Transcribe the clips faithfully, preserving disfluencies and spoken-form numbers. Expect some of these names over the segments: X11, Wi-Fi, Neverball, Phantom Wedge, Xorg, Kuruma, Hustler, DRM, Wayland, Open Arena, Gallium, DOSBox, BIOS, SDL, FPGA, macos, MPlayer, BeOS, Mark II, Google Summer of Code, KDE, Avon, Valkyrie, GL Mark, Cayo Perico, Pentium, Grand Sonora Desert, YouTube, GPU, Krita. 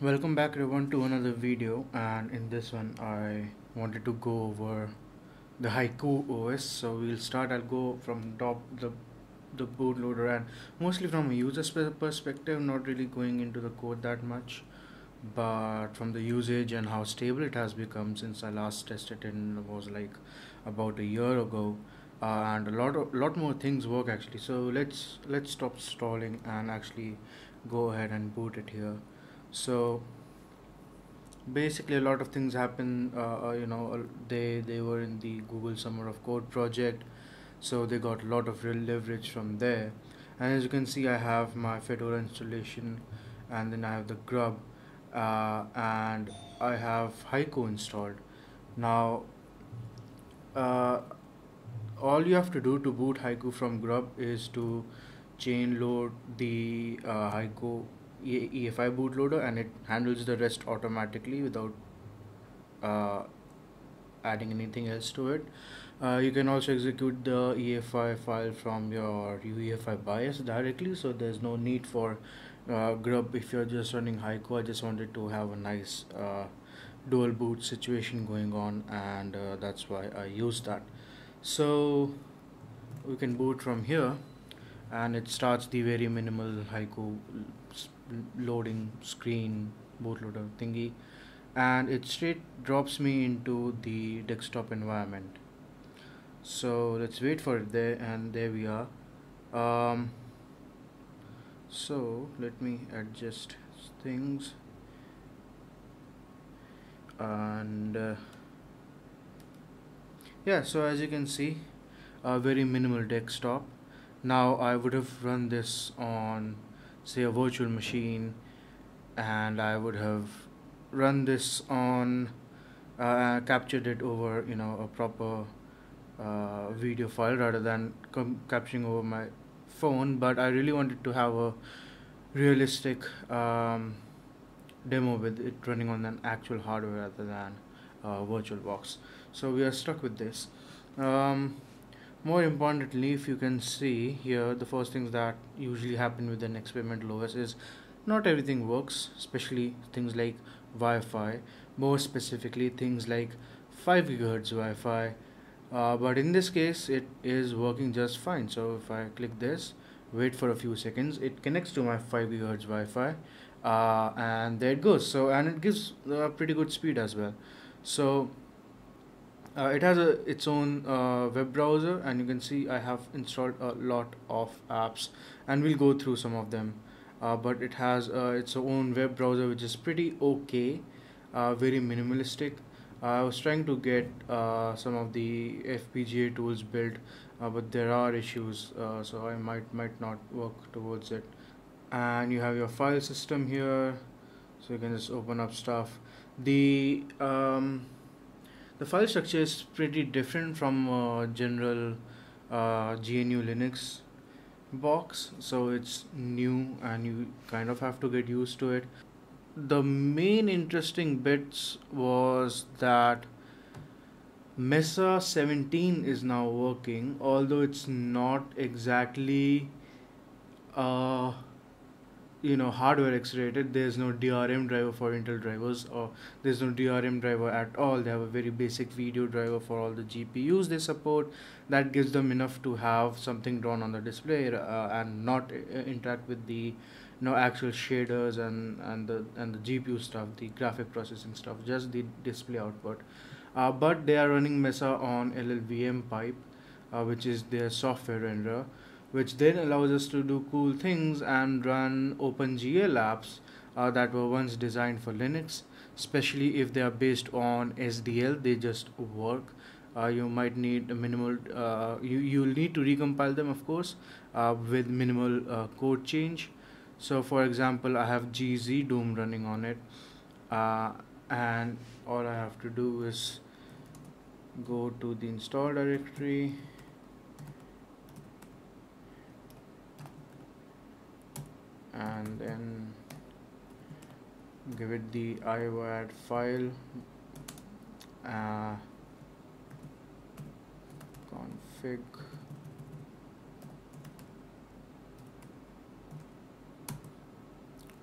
Welcome back everyone to another video, and in this one I wanted to go over the Haiku O S. So we'll start. I'll go from top, the the bootloader, and mostly from a user's perspective, not really going into the code that much, but from the usage and how stable it has become since I last tested it, and it was like about a year ago, uh, and a lot of lot more things work actually. So let's let's stop stalling and actually go ahead and boot it here. So basically a lot of things happen. Uh, you know, they they were in the Google Summer of Code project, so they got a lot of real leverage from there. And as you can see, I have my Fedora installation, and then I have the Grub, uh, and I have Haiku installed. Now uh, all you have to do to boot Haiku from Grub is to chain load the uh, Haiku U E F I bootloader, and it handles the rest automatically without uh, adding anything else to it. Uh, you can also execute the E F I file from your U E F I BIOS directly, so there's no need for uh, Grub if you're just running Haiku. I just wanted to have a nice uh, dual boot situation going on, and uh, that's why I use that. So we can boot from here, and it starts the very minimal Haiku loading screen bootloader thingy, and it straight drops me into the desktop environment. So let's wait for it there, and there we are. Um, so let me adjust things, and uh, yeah, so as you can see, a very minimal desktop. Now I would have run this on, say, a virtual machine, and I would have run this on, uh, captured it over, you know, a proper uh, video file rather than capturing over my phone. But I really wanted to have a realistic um, demo with it running on an actual hardware rather than uh, VirtualBox. So we are stuck with this. Um, More importantly, if you can see here, the first things that usually happen with an experimental O S is not everything works, especially things like Wi-Fi, more specifically things like five gigahertz Wi-Fi, uh, but in this case it is working just fine. So if I click this, wait for a few seconds, it connects to my five gigahertz Wi-Fi, uh, and there it goes. So, and it gives uh, pretty good speed as well. So Uh, it has a its own uh, web browser, and you can see I have installed a lot of apps, and we'll go through some of them, uh, but it has uh, its own web browser, which is pretty okay, uh, very minimalistic. uh, I was trying to get uh, some of the F P G A tools built, uh, but there are issues, uh, so I might might not work towards it. And you have your file system here, so you can just open up stuff. The um, The file structure is pretty different from uh, general uh, G N U Linux box, so it's new and you kind of have to get used to it. The main interesting bits was that Mesa seventeen is now working, although it's not exactly uh, you know, hardware accelerated. There's no D R M driver for Intel drivers, or there's no D R M driver at all. They have a very basic video driver for all the G P Us they support that gives them enough to have something drawn on the display, uh, and not uh, interact with the, you know, actual shaders and and the and the G P U stuff, the graphic processing stuff, just the display output. Uh, but they are running Mesa on L L V M pipe, uh, which is their software renderer, which then allows us to do cool things and run OpenGL apps uh, that were once designed for Linux, especially if they are based on S D L. They just work. Uh, you might need a minimal, uh, you, you'll need to recompile them, of course, uh, with minimal uh, code change. So for example, I have GZDoom running on it, uh, and all I have to do is go to the install directory, and then give it the I WAD file, uh, config,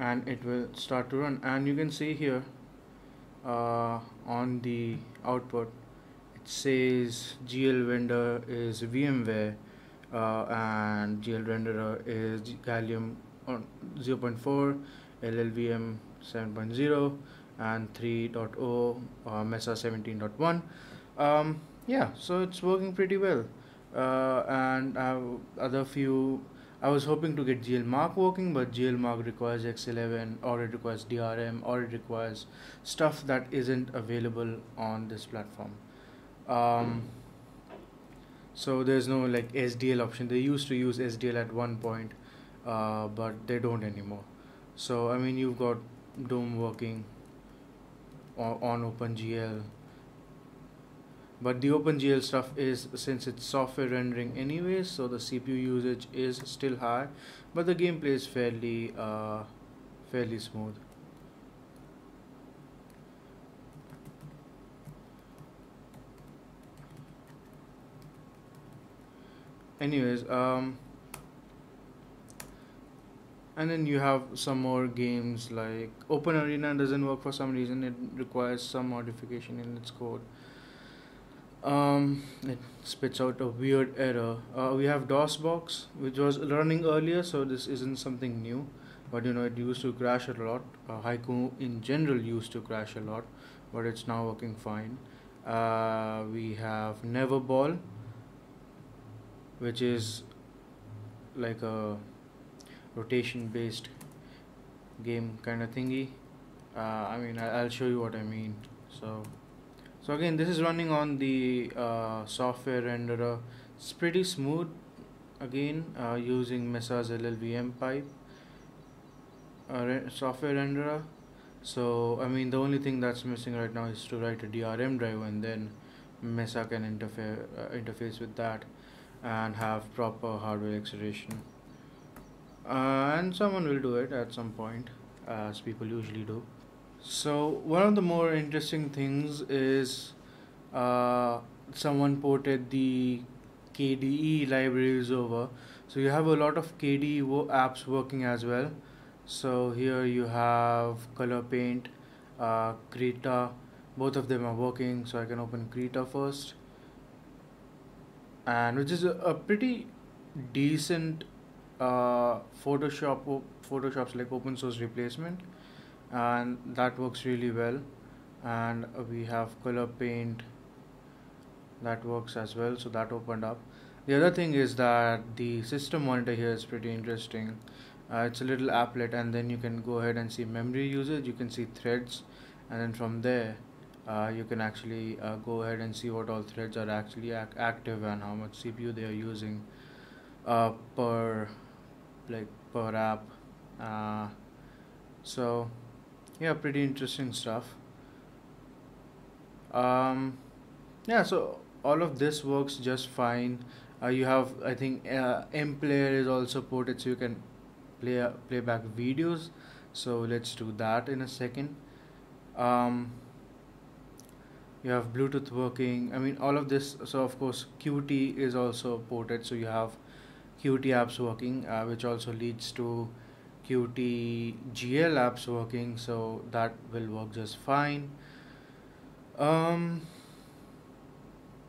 and it will start to run. And you can see here uh, on the output it says G L vendor is VMware uh, and G L renderer is Gallium on zero point four, L L V M seven point zero, and three point oh, uh, Mesa seventeen point one. Um, yeah, so it's working pretty well. Uh, and I have other few. I was hoping to get G L Mark working, but G L Mark requires X eleven, or it requires D R M, or it requires stuff that isn't available on this platform. Um, so there's no like S D L option. They used to use S D L at one point, uh, but they don't anymore. So I mean, you've got Doom working on, on OpenGL. But the OpenGL stuff is, since it's software rendering anyway, so the C P U usage is still high, but the gameplay is fairly uh, fairly smooth. Anyways, um, and then you have some more games like Open Arena doesn't work for some reason. It requires some modification in its code. Um, it spits out a weird error. Uh, we have DOSBox, which was running earlier, so this isn't something new, but you know, it used to crash a lot. uh, Haiku in general used to crash a lot, but it's now working fine. Uh, we have Neverball, which is like a rotation based game kind of thingy. uh, I mean, I'll show you what I mean. So So again, this is running on the uh, software renderer. It's pretty smooth, again, uh, using Mesa's L L V M pipe, uh, re software renderer. So I mean, the only thing that's missing right now is to write a D R M driver, and then Mesa can interfere, uh, interface with that and have proper hardware acceleration. Uh, and someone will do it at some point, as people usually do. So one of the more interesting things is uh, someone ported the K D E libraries over. So you have a lot of K D E wo apps working as well. So here you have Color Paint, uh, Krita, both of them are working. So I can open Krita first, and which is a, a pretty decent uh, Photoshop, Photoshop's like open source replacement. And that works really well. And we have Color Paint that works as well, so that opened up. The other thing is that the system monitor here is pretty interesting. Uh, it's a little applet, and then you can go ahead and see memory usage, you can see threads, and then from there uh, you can actually uh, go ahead and see what all threads are actually ac active and how much C P U they are using uh, per like per app. Uh, so yeah, pretty interesting stuff. Um, yeah, so all of this works just fine. Uh, you have, I think, uh, MPlayer is also ported, so you can play uh, playback videos. So let's do that in a second. Um, you have Bluetooth working. I mean, all of this. So of course, Qt is also ported. So you have Qt apps working, uh, which also leads to Qt G L apps working, so that will work just fine. Um,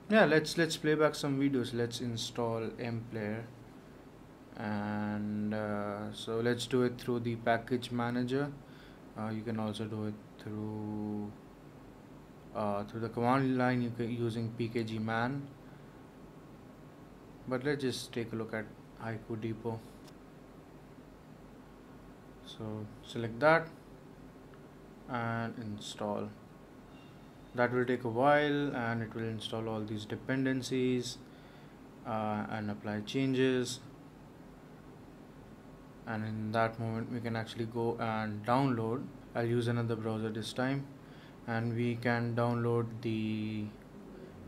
yeah, let's let's play back some videos. Let's install MPlayer, and uh, so let's do it through the package manager. Uh, you can also do it through uh, through the command line. You can using pkgman, but let's just take a look at HaikuDepot. So select that and install. That will take a while, and it will install all these dependencies uh, and apply changes, and in that moment we can actually go and download. I'll use another browser this time, and we can download the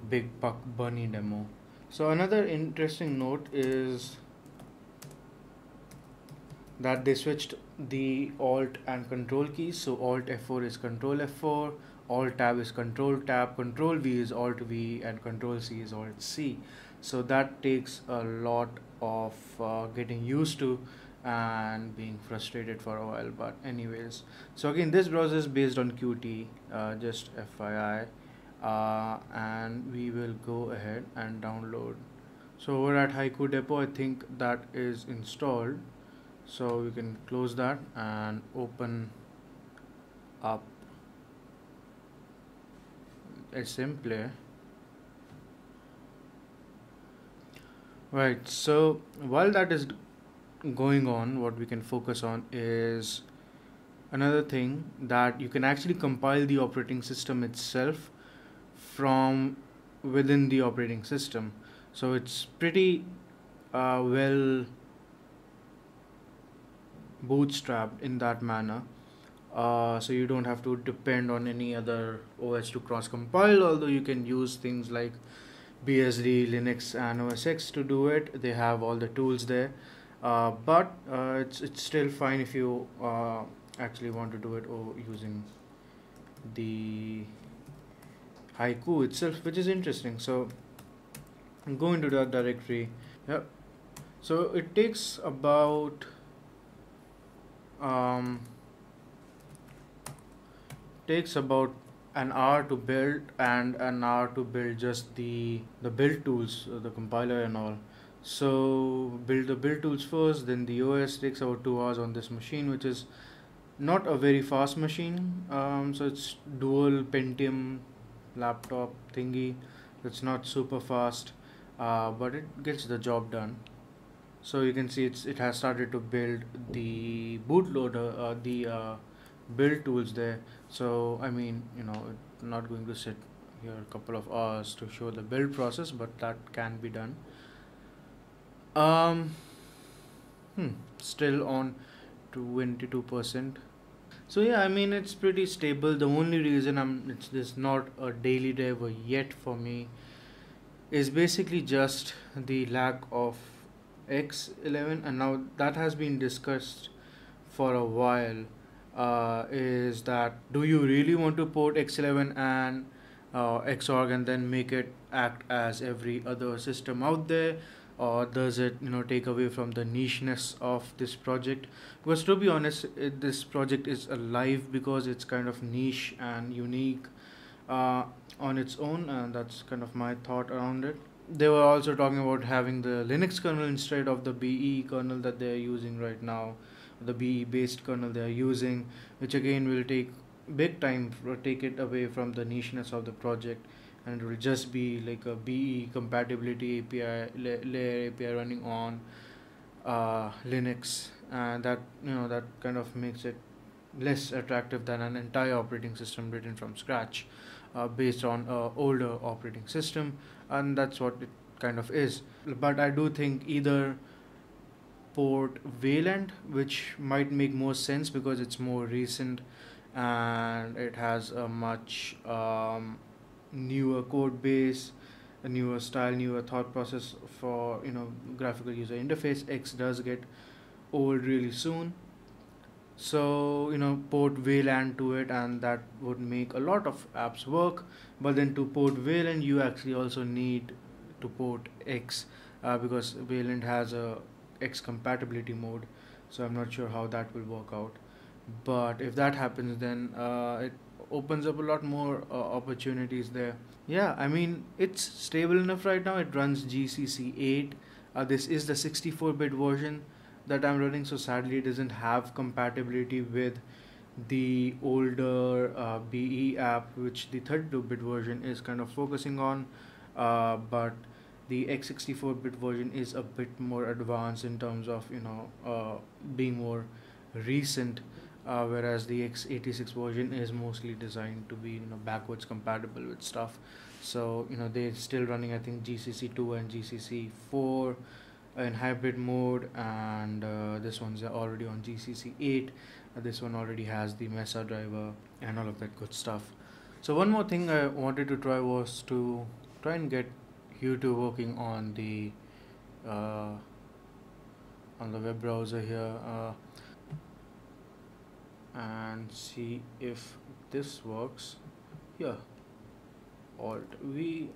Big Buck Bunny demo. So another interesting note is that they switched the Alt and Control keys. So Alt F four is Control F four, Alt Tab is Control Tab, Control V is Alt V, and Control C is Alt C. So that takes a lot of uh, getting used to and being frustrated for a while, but anyways, so again, this browser is based on Qt, uh, just F Y I, uh, and we will go ahead and download. So we're at HaikuDepot, I think that is installed, so we can close that and open up SMPlayer. Right, so while that is going on, what we can focus on is another thing, that you can actually compile the operating system itself from within the operating system. So it's pretty uh, well bootstrapped in that manner, uh, so you don't have to depend on any other O S to cross compile, although you can use things like B S D, Linux and O S X to do it. They have all the tools there. Uh, but uh, it's, it's still fine if you uh, actually want to do it or using the Haiku itself, which is interesting. So go into that directory. Yep. So it takes about um, takes about an hour to build and an hour to build just the the build tools, the compiler and all. So build the build tools first, then the O S takes about two hours on this machine, which is not a very fast machine. Um, so it's dual Pentium laptop thingy. It's not super fast, uh, but it gets the job done. So you can see it's it has started to build the bootloader, uh, the uh, build tools there. So I mean, you know, I'm not going to sit here a couple of hours to show the build process, but that can be done. Um hmm, still on twenty-two percent. So yeah, I mean, it's pretty stable. The only reason I'm it's this not a daily driver yet for me is basically just the lack of X eleven, and now that has been discussed for a while, uh is that do you really want to port X eleven and uh, Xorg and then make it act as every other system out there? Or does it, you know, take away from the nicheness of this project? Because to be honest, it, this project is alive because it's kind of niche and unique uh, on its own, and that's kind of my thought around it. They were also talking about having the Linux kernel instead of the B E kernel that they're using right now, the B E based kernel they're using, which again will take big time, take it away from the nicheness of the project. And it will just be like a B E compatibility A P I, layer A P I running on uh, Linux, and that, you know, that kind of makes it less attractive than an entire operating system written from scratch, uh, based on uh, older operating system, and that's what it kind of is. But I do think either port Wayland, which might make more sense because it's more recent and it has a much um, newer code base, a newer style, newer thought process for, you know, graphical user interface. X does get old really soon, so, you know, port Wayland to it, and that would make a lot of apps work. But then to port Wayland, you actually also need to port X, uh, because Wayland has a X compatibility mode, so I'm not sure how that will work out. But if that happens, then uh, it opens up a lot more uh, opportunities there. Yeah, I mean, it's stable enough right now. It runs G C C eight. Uh, this is the sixty-four bit version that I'm running, so sadly it doesn't have compatibility with the older uh, B E app, which the thirty-two bit version is kind of focusing on, uh, but the x sixty-four bit version is a bit more advanced in terms of, you know, uh, being more recent. Uh, whereas the x eighty-six version is mostly designed to be, you know, backwards compatible with stuff. So, you know, they're still running, I think, G C C two and G C C four in hybrid mode, and uh, this one's already on G C C eight. Uh, this one already has the Mesa driver and all of that good stuff. So one more thing I wanted to try was to try and get YouTube working on the uh, on the web browser here. Uh, and see if this works here. Alt V,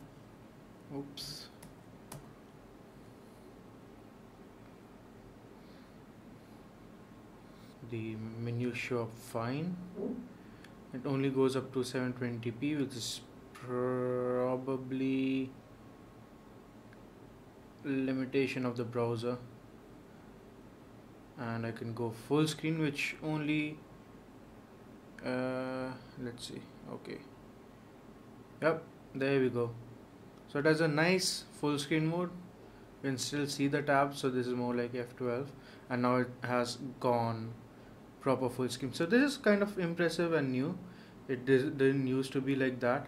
oops, the minutiae of fine. It only goes up to seven twenty p, which is probably limitation of the browser. And I can go full screen, which only uh, let's see, okay, yep, there we go. So it has a nice full screen mode. You can still see the tab, so this is more like F twelve, and now it has gone proper full screen. So this is kind of impressive and new. It didn't used to be like that.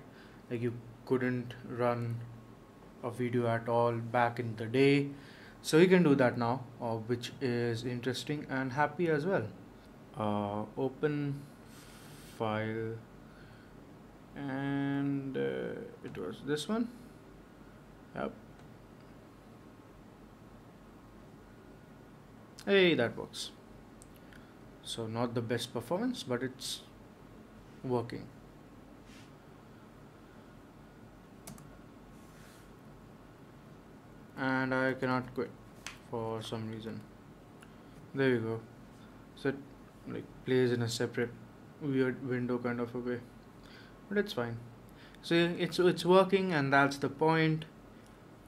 Like, you couldn't run a video at all back in the day, so you can do that now, uh, which is interesting and happy as well. Uh, open file, and uh, it was this one. Yep. Hey, that works. So not the best performance, but it's working. And I cannot quit for some reason. There you go. So it like plays in a separate weird window kind of a way, but it's fine. So it's it's working, and that's the point.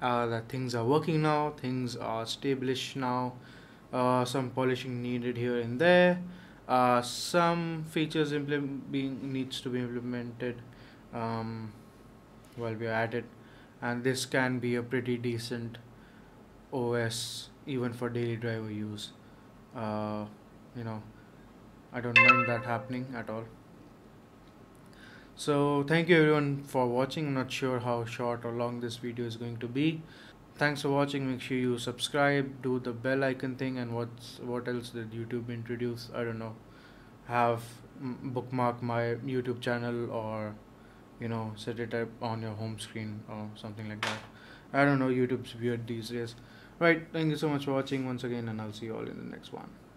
Uh, that things are working now. Things are established now. Uh, some polishing needed here and there. Uh, some features being needs to be implemented um, while we are at it. And this can be a pretty decent O S even for daily driver use. Uh, you know, I don't mind that happening at all. So thank you everyone for watching. I'm not sure how short or long this video is going to be. Thanks for watching. Make sure you subscribe, do the bell icon thing, and what's what else did YouTube introduce? I don't know. Have bookmark my YouTube channel, or you know, set it up on your home screen or something like that. I don't know, YouTube's weird these days. Right, thank you so much for watching once again, and I'll see you all in the next one.